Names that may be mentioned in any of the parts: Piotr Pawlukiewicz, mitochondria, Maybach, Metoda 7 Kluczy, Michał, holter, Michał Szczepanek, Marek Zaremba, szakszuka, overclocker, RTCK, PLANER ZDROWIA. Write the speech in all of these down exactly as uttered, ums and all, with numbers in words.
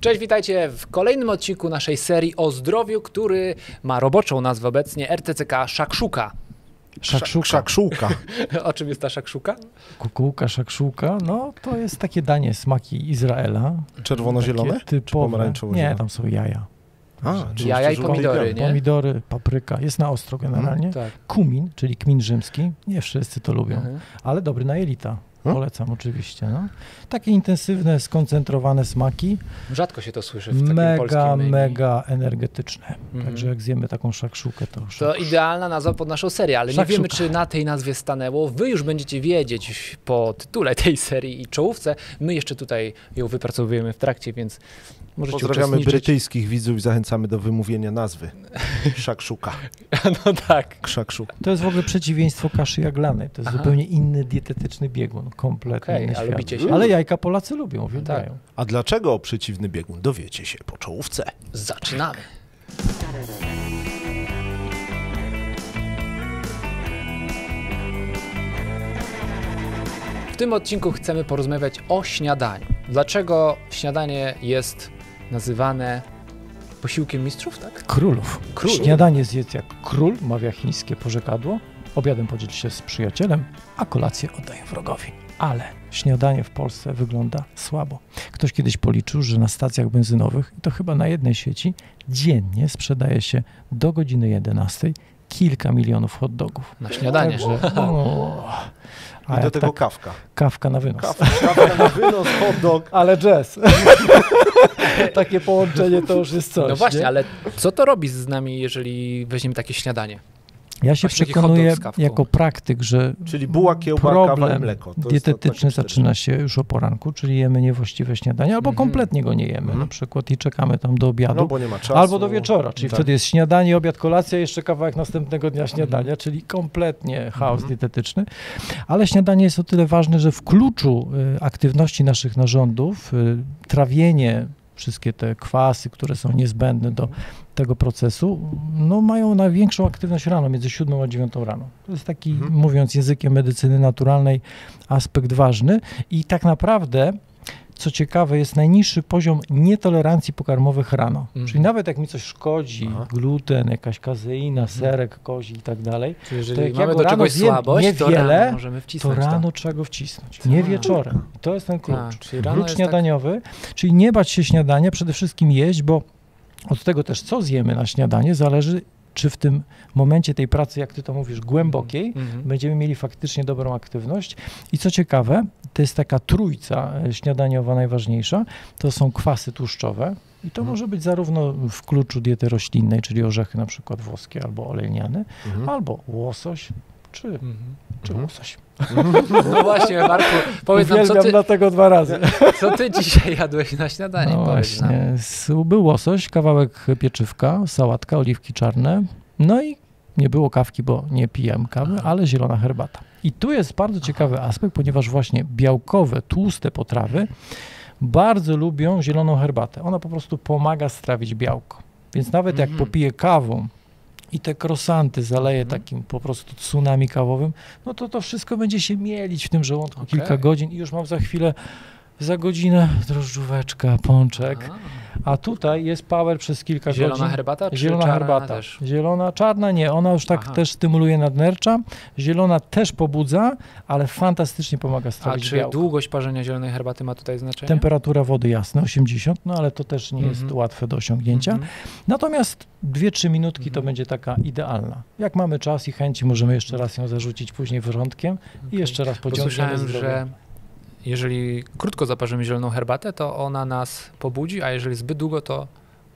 Cześć, witajcie w kolejnym odcinku naszej serii o zdrowiu, który ma roboczą nazwę obecnie R T C K szakszuka. Szakszuka. Szakszuka. O czym jest ta szakszuka? Kukułka, szakszuka, no to jest takie danie, smaki Izraela. Czerwono-zielone? Typowe. Nie, tam są jaja. A, jaja i pomidory, nie? Pomidory, papryka, jest na ostro generalnie. Hmm, tak. Kumin, czyli kmin rzymski, nie wszyscy to lubią, hmm. ale dobry na jelita. Polecam oczywiście. No. Takie intensywne, skoncentrowane smaki. Rzadko się to słyszy w takim mega, polskim menu. Mega energetyczne. Mm-hmm. Także jak zjemy taką szakszukę, to... Szak... To idealna nazwa pod naszą serię, ale szakszuka. Nie wiemy, czy na tej nazwie stanęło. Wy już będziecie wiedzieć po tytule tej serii i czołówce. My jeszcze tutaj ją wypracowujemy w trakcie, więc możecie pozdrawiamy brytyjskich widzów i zachęcamy do wymówienia nazwy. Szakszuka. No tak. Szakszuka. To jest w ogóle przeciwieństwo kaszy jaglanej. To jest Aha. zupełnie inny dietetyczny biegun. Kompletnie okay, inny lubicie się. Ale jajka Polacy lubią, uwielbiają. Tak. A dlaczego przeciwny biegun? Dowiecie się po czołówce. Zaczynamy. W tym odcinku chcemy porozmawiać o śniadaniu. Dlaczego śniadanie jest nazywane posiłkiem mistrzów, tak? Królów. Król. Śniadanie zjedz jak król, mawia chińskie porzekadło. Obiadem podziel się z przyjacielem, a kolację oddaję wrogowi. Ale śniadanie w Polsce wygląda słabo. Ktoś kiedyś policzył, że na stacjach benzynowych, to chyba na jednej sieci, dziennie sprzedaje się do godziny jedenastej kilka milionów hot dogów. Na śniadanie. Także, o, a I do tego tak, kawka. Kawka na wynos. Kawka, kawka na wynos, hot dog. Ale jazz. Takie połączenie to już jest coś. No właśnie, nie? Ale co to robi z nami, jeżeli weźmiemy takie śniadanie? Ja się Właśnie przekonuję jako praktyk, że czyli buła, kiełba, kawa i mleko. To dietetyczny zaczyna się już o poranku, czyli jemy niewłaściwe śniadanie, albo mm-hmm. kompletnie go nie jemy mm-hmm. na przykład i czekamy tam do obiadu, no, bo nie ma czasu. Albo do wieczora, czyli tak. wtedy jest śniadanie, obiad, kolacja, jeszcze kawałek następnego dnia śniadania, mm-hmm. czyli kompletnie chaos mm-hmm. dietetyczny. Ale śniadanie jest o tyle ważne, że w kluczu y, aktywności naszych narządów y, trawienie, wszystkie te kwasy, które są niezbędne do tego procesu, no mają największą aktywność rano, między siódmą a dziewiątą rano. To jest taki, mhm. mówiąc językiem medycyny naturalnej, aspekt ważny i tak naprawdę, co ciekawe, jest najniższy poziom nietolerancji pokarmowych rano. Mhm. Czyli nawet jak mi coś szkodzi, Aha. gluten, jakaś kazeina, serek kozi i tak dalej, jeżeli to jak mamy do czegoś słabość, niewiele, to rano trzeba go wcisnąć. Nie wieczorem. To jest ten klucz. A, czyli rano klucz śniadaniowy, tak... czyli nie bać się śniadania, przede wszystkim jeść, bo od tego też, co zjemy na śniadanie, zależy, czy w tym momencie tej pracy, jak ty to mówisz, głębokiej, mm-hmm. będziemy mieli faktycznie dobrą aktywność. I co ciekawe, to jest taka trójca śniadaniowa najważniejsza, to są kwasy tłuszczowe i to mm. może być zarówno w kluczu diety roślinnej, czyli orzechy na przykład włoskie albo olejniane, mm-hmm. albo łosoś, czy, mm-hmm. czy łosoś. No właśnie, Marku, powiedz nam, co ty, dlatego dwa razy. Co ty dzisiaj jadłeś na śniadanie? No właśnie, był łosoś, kawałek pieczywka, sałatka, oliwki czarne, no i nie było kawki, bo nie pijam kawy, Aha. ale zielona herbata. I tu jest bardzo ciekawy aspekt, ponieważ właśnie białkowe, tłuste potrawy bardzo lubią zieloną herbatę. Ona po prostu pomaga strawić białko, więc nawet mm-hmm. jak popiję kawą, i te krosanty zaleje mhm. takim po prostu tsunami kawowym, no to to wszystko będzie się mielić w tym żołądku okay. kilka godzin i już mam za chwilę, za godzinę drożdżóweczka, pączek, a, a tutaj jest power przez kilka zielona godzin. Zielona herbata? Zielona herbata. Też? Zielona, czarna nie, ona już tak Aha. też stymuluje nadnercza, zielona też pobudza, ale fantastycznie pomaga strawić A czy białko. Długość parzenia zielonej herbaty ma tutaj znaczenie? Temperatura wody jasna, osiemdziesiąt, no ale to też nie mhm. jest łatwe do osiągnięcia. Mhm. Natomiast dwie trzy minutki mhm. to będzie taka idealna. Jak mamy czas i chęci, możemy jeszcze raz ją zarzucić później wyrządkiem okay. i jeszcze raz pociągniemy zdrowie. Jeżeli krótko zaparzymy zieloną herbatę, to ona nas pobudzi, a jeżeli zbyt długo, to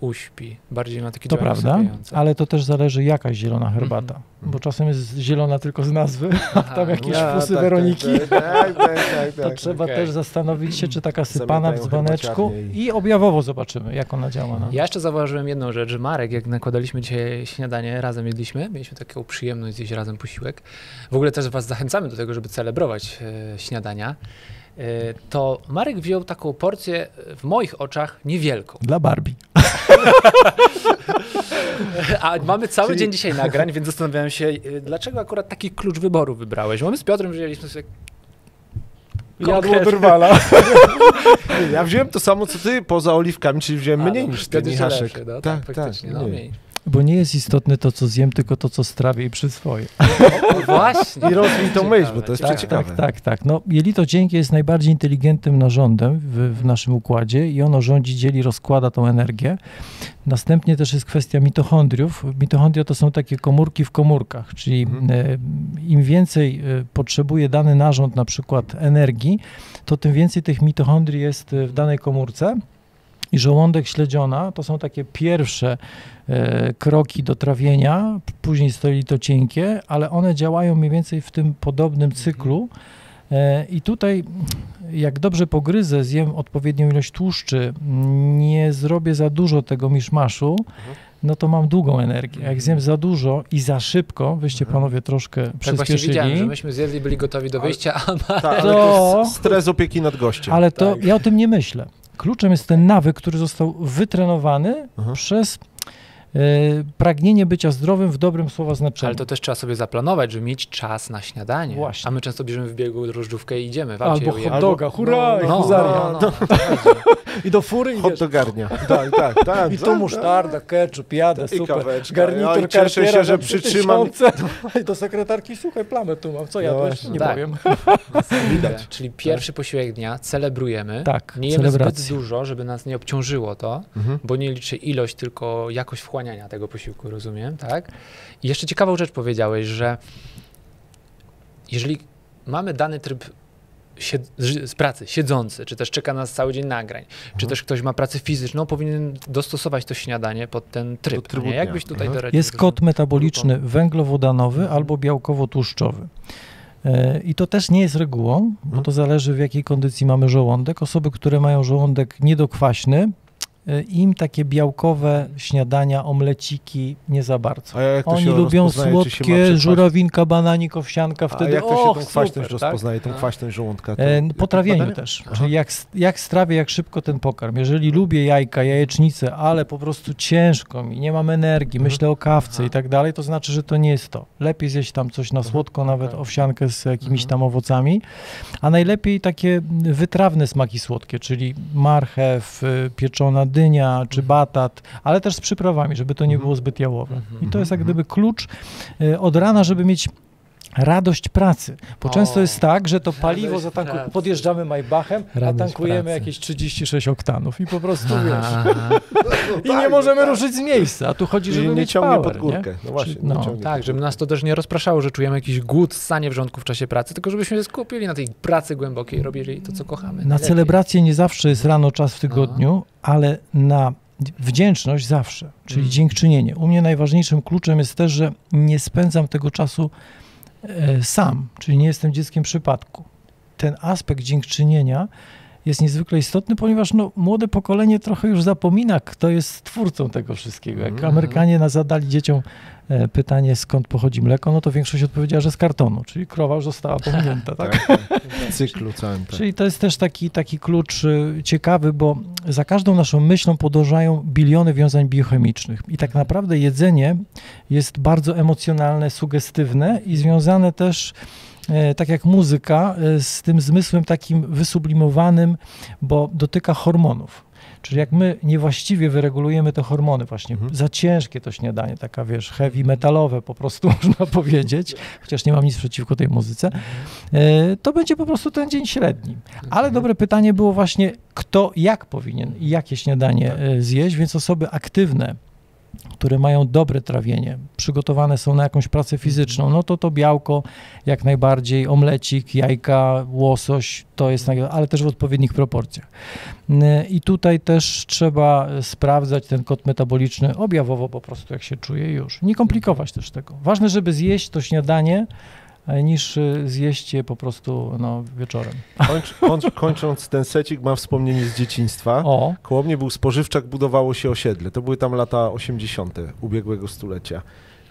uśpi. Bardziej na taki działanie usypiające. To prawda, ale to też zależy jaka zielona herbata, mm-hmm. bo czasem jest zielona tylko z nazwy, a tam jakieś ja, fusy tak, Weroniki. Tak, tak, tak, tak, to tak, trzeba okay. też zastanowić się, czy taka sypana w dzbaneczku i objawowo zobaczymy, jak ona działa. Na... Ja jeszcze zauważyłem jedną rzecz, że Marek, jak nakładaliśmy dzisiaj śniadanie, razem jedliśmy, mieliśmy taką przyjemność zjeść razem posiłek. W ogóle też was zachęcamy do tego, żeby celebrować e, śniadania. To Marek wziął taką porcję w moich oczach niewielką. Dla Barbie. A mamy cały Czyli... dzień dzisiaj nagrań, więc zastanawiałem się, dlaczego akurat taki klucz wyboru wybrałeś. Bo my z Piotrem wzięliśmy sobie Jadło drwala. Ja wziąłem to samo, co ty, poza oliwkami, czyli wziąłem A, mniej no, niż ty, Michaszek. Lepszy, no, tak, tak, tak no, mniej. Bo nie jest istotne to, co zjem, tylko to, co strawię i przyswoję. No, właśnie. I rozwij tą myśl, bo to jest tak, ciekawe. Tak, tak, tak. No, jelito cienkie jest najbardziej inteligentnym narządem w, w naszym układzie i ono rządzi, dzieli, rozkłada tą energię. Następnie też jest kwestia mitochondriów. Mitochondria to są takie komórki w komórkach, czyli mhm. im więcej potrzebuje dany narząd na przykład energii, to tym więcej tych mitochondrii jest w danej komórce. I żołądek, śledziona to są takie pierwsze e, kroki do trawienia, później jest to jelito cienkie, ale one działają mniej więcej w tym podobnym cyklu e, i tutaj jak dobrze pogryzę, zjem odpowiednią ilość tłuszczy, nie zrobię za dużo tego miszmaszu, no to mam długą energię. Jak zjem za dużo i za szybko, wyście panowie troszkę tak przyspieszyli. Właśnie widziałem, że myśmy zjedli, byli gotowi do wyjścia, a ma... Ta, ale to stres opieki nad gościem. Ale to tak. Ja o tym nie myślę. Kluczem jest ten nawyk, który został wytrenowany Aha. przez y, pragnienie bycia zdrowym w dobrym słowa znaczeniu. Ale to też trzeba sobie zaplanować, żeby mieć czas na śniadanie. Właśnie. A my często bierzemy w biegu drożdżówkę i idziemy. Albo hot doga, hurra, no, no, no, no. I do fury i hot dogarnia. Tak, tak, tak. I tu musztarda, ketchup, jadę, super. I garnitur, no, cieszę się, że przytrzymam. I do sekretarki, słuchaj, plamę tu mam, co ja no, nie tak. powiem. Widać. Czyli pierwszy tak. posiłek dnia celebrujemy. Tak, nie jemy zbyt dużo, żeby nas nie obciążyło to, mhm. bo nie liczy ilość, tylko jakość wchłaniania tego posiłku, rozumiem, tak? I jeszcze ciekawą rzecz powiedziałeś, że jeżeli mamy dany tryb Sied z pracy, siedzący, czy też czeka nas cały dzień nagrań, mhm. czy też ktoś ma pracę fizyczną, powinien dostosować to śniadanie pod ten tryb. Nie? Jakbyś tutaj mhm. doradził, jest kod metaboliczny węglowodanowy mhm. albo białkowo-tłuszczowy. I to też nie jest regułą, bo to zależy, w jakiej kondycji mamy żołądek. Osoby, które mają żołądek niedokwaśny, im takie białkowe śniadania, omleciki nie za bardzo. Oni lubią słodkie, żurawinka, bananik, owsianka. Wtedy, a jak to się tą kwaśność rozpoznaje, tą kwaśność żołądka? Po trawieniu też. Czyli jak, jak strawię, jak szybko ten pokarm. Jeżeli lubię jajka, jajecznicę, ale po prostu ciężko mi, nie mam energii, myślę o kawce i tak dalej, to znaczy, że to nie jest to. Lepiej zjeść tam coś na słodko, nawet owsiankę z jakimiś tam owocami, a najlepiej takie wytrawne smaki słodkie, czyli marchew, pieczona dynia czy batat, ale też z przyprawami, żeby to nie było zbyt jałowe. I to jest jak gdyby klucz od rana, żeby mieć radość pracy, bo o, często jest tak, że to paliwo zatanku... podjeżdżamy Maybachem, a tankujemy pracy. Jakieś trzydzieści sześć oktanów i po prostu aha. wiesz, i nie możemy ruszyć z miejsca, a tu chodzi, żeby nie ciągnie pod górkę. No właśnie, Czyli, no, ciągnie tak, żeby nas to też nie rozpraszało, że czujemy jakiś głód, ssanie w żołądku w czasie pracy, tylko żebyśmy się skupili na tej pracy głębokiej, robili to, co kochamy. Na celebrację nie zawsze jest rano czas w tygodniu, aha. ale na wdzięczność zawsze, czyli hmm. dziękczynienie. U mnie najważniejszym kluczem jest też, że nie spędzam tego czasu sam, czyli nie jestem dzieckiem przypadku. Ten aspekt dziękczynienia jest niezwykle istotny, ponieważ no, młode pokolenie trochę już zapomina, kto jest twórcą tego wszystkiego. Jak Amerykanie nas zadali dzieciom pytanie, skąd pochodzi mleko, no to większość odpowiedziała, że z kartonu, czyli krowa już została pominięta. Tak? Tak, tak. W cyklu całym. Tak. Czyli to jest też taki, taki klucz ciekawy, bo za każdą naszą myślą podążają biliony wiązań biochemicznych i tak naprawdę jedzenie jest bardzo emocjonalne, sugestywne i związane też tak jak muzyka, z tym zmysłem takim wysublimowanym, bo dotyka hormonów. Czyli jak my niewłaściwie wyregulujemy te hormony właśnie, mhm. za ciężkie to śniadanie, taka wiesz, heavy metalowe po prostu można powiedzieć, chociaż nie mam nic przeciwko tej muzyce, to będzie po prostu ten dzień średni. Ale dobre pytanie było właśnie, kto jak powinien i jakie śniadanie zjeść, więc osoby aktywne, które mają dobre trawienie, przygotowane są na jakąś pracę fizyczną, no to to białko jak najbardziej, omlecik, jajka, łosoś, to jest, ale też w odpowiednich proporcjach. I tutaj też trzeba sprawdzać ten kod metaboliczny objawowo po prostu, jak się czuje już. Nie komplikować też tego. Ważne, żeby zjeść to śniadanie, niż zjeść je po prostu no, wieczorem. Kończ, kończ, kończąc ten secik, mam wspomnienie z dzieciństwa. O. Koło mnie był spożywczak, budowało się osiedle. To były tam lata osiemdziesiąte ubiegłego stulecia.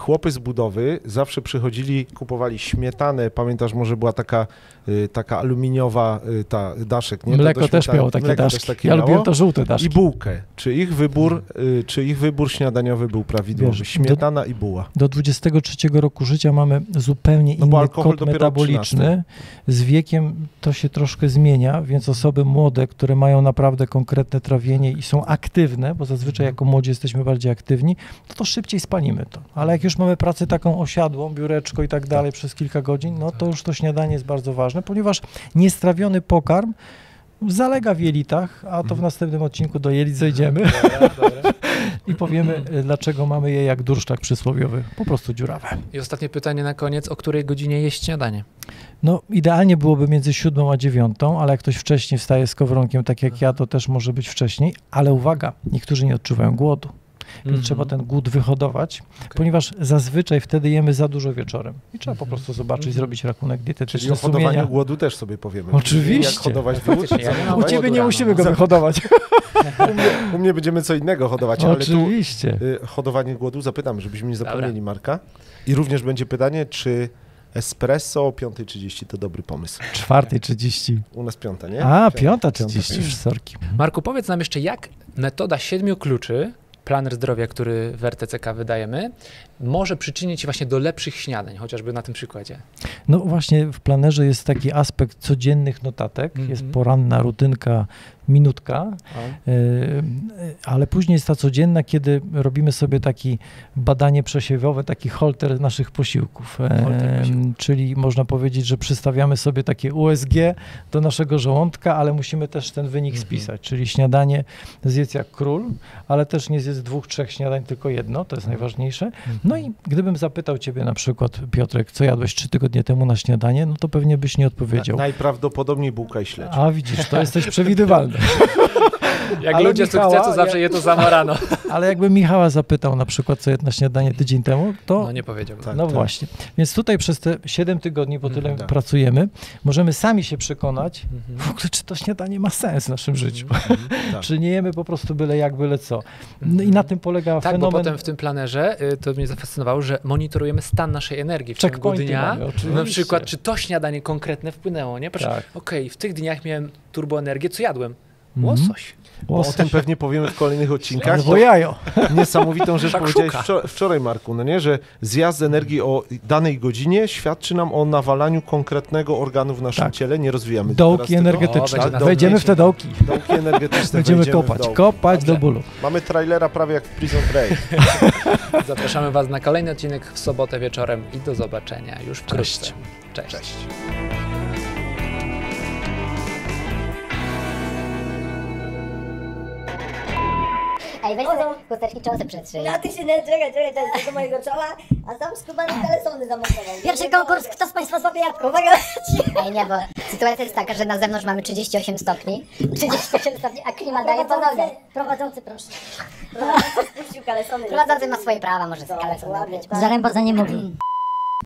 chłopy z budowy zawsze przychodzili, kupowali śmietanę, pamiętasz, może była taka, y, taka aluminiowa y, ta daszek, nie? Mleko też miało takie daszki, też takie ja miało. Lubiłem to żółte daszki. I bułkę. Czy ich wybór, y, czy ich wybór śniadaniowy był prawidłowy? Wiesz, śmietana do, i buła. Do dwudziestego trzeciego roku życia mamy zupełnie no inny kod metaboliczny. Z wiekiem to się troszkę zmienia, więc osoby młode, które mają naprawdę konkretne trawienie i są aktywne, bo zazwyczaj jako młodzi jesteśmy bardziej aktywni, to, to szybciej spalimy to. Ale jak już mamy pracę taką osiadłą, biureczko i tak dalej przez kilka godzin, no to już to śniadanie jest bardzo ważne, ponieważ niestrawiony pokarm zalega w jelitach, a to w następnym odcinku do jelit zejdziemy dobra, dobra. i powiemy, dlaczego mamy je jak durszczak przysłowiowy, po prostu dziurawe. I ostatnie pytanie na koniec, o której godzinie jeść śniadanie? No idealnie byłoby między siódmą a dziewiątą, ale jak ktoś wcześniej wstaje z skowronkiem, tak jak ja, to też może być wcześniej, ale uwaga, niektórzy nie odczuwają głodu. Więc mm-hmm. trzeba ten głód wyhodować, okay. ponieważ zazwyczaj wtedy jemy za dużo wieczorem. I trzeba mm-hmm. po prostu zobaczyć, mm-hmm. zrobić rachunek dietetyczny. Czyli o hodowaniu sumienia. Głodu też sobie powiemy. Oczywiście. Jak hodować głód, ja u ciebie nie musimy go wyhodować. U mnie, u mnie będziemy co innego hodować. Ale oczywiście. Tu, y, hodowanie głodu zapytam, żebyśmy nie zapomnieli Marka. I również będzie pytanie, czy espresso o piątej trzydzieści to dobry pomysł. czwartej trzydzieści. U nas piąta, nie? A, piąta trzydzieści. Sorki. Marku, powiedz nam jeszcze, jak metoda siedmiu kluczy, planer zdrowia, który w R T C K wydajemy, może przyczynić się właśnie do lepszych śniadań, chociażby na tym przykładzie. No właśnie w planerze jest taki aspekt codziennych notatek, mm-hmm. jest poranna rutynka, minutka, y, ale później jest ta codzienna, kiedy robimy sobie takie badanie przesiewowe, taki holter naszych posiłków, holter posiłków. E, czyli można powiedzieć, że przystawiamy sobie takie U S G do naszego żołądka, ale musimy też ten wynik mhm. spisać, czyli śniadanie zjedz jak król, ale też nie zjedz dwóch, trzech śniadań, tylko jedno, to jest najważniejsze. Mhm. No i gdybym zapytał ciebie na przykład, Piotrek, co jadłeś trzy tygodnie temu na śniadanie, no to pewnie byś nie odpowiedział. Na, najprawdopodobniej bułka i śledź. A widzisz, to jesteś przewidywalny. Jak ale ludzie Michała, sukcesu zawsze jak, je to samo rano. Ale jakby Michała zapytał na przykład, co jadł na śniadanie tydzień temu, to... No nie powiedział. Tak, no tak. właśnie. Więc tutaj przez te siedem tygodni, bo tyle tak. pracujemy, możemy sami się przekonać, mhm. w ogóle, czy to śniadanie ma sens w naszym życiu. Mhm. Tak. Czy nie jemy po prostu byle jak, byle co. No i na tym polega tak, fenomen... Tak, bo potem w tym planerze, to mnie zafascynowało, że monitorujemy stan naszej energii w ciągu dnia. Mamy, na przykład, czy to śniadanie konkretne wpłynęło, nie? Proszę, tak. okej, okay, w tych dniach miałem turboenergię, co jadłem? Łosoś. Bo Łosoś. O tym pewnie powiemy w kolejnych odcinkach. Bo jajo. Niesamowitą rzecz powiedziałeś wczoraj, Marku, no nie, że zjazd energii o danej godzinie świadczy nam o nawalaniu konkretnego organu w naszym tak. ciele. Nie rozwijamy dołki energetyczne. O, wejdziemy w te dołki. Dołki energetyczne. Będziemy kopać, kopać do bólu. Mamy trailera prawie jak w Prison Break. Zapraszamy was na kolejny odcinek w sobotę wieczorem i do zobaczenia już wkrótce. Cześć. Cześć. Cześć. Ej, weź sobie chusteczki cząsy przetrzyj. No ty się nie czekaj, czekaj, czekaj do mojego czoła, a sam skubany telefony zamontował. Pierwszy konkurs, kto z Państwa złapie jabłko? Uwaga! Ej, nie, bo sytuacja jest taka, że na zewnątrz mamy trzydzieści osiem stopni, trzydzieści osiem stopni, a klima daje po nogę. Prowadzący, proszę. Prowadzący spuścił kalesony. Prowadzący ma swoje prawa, może z kalesony robić. Zaremba za nie mówi.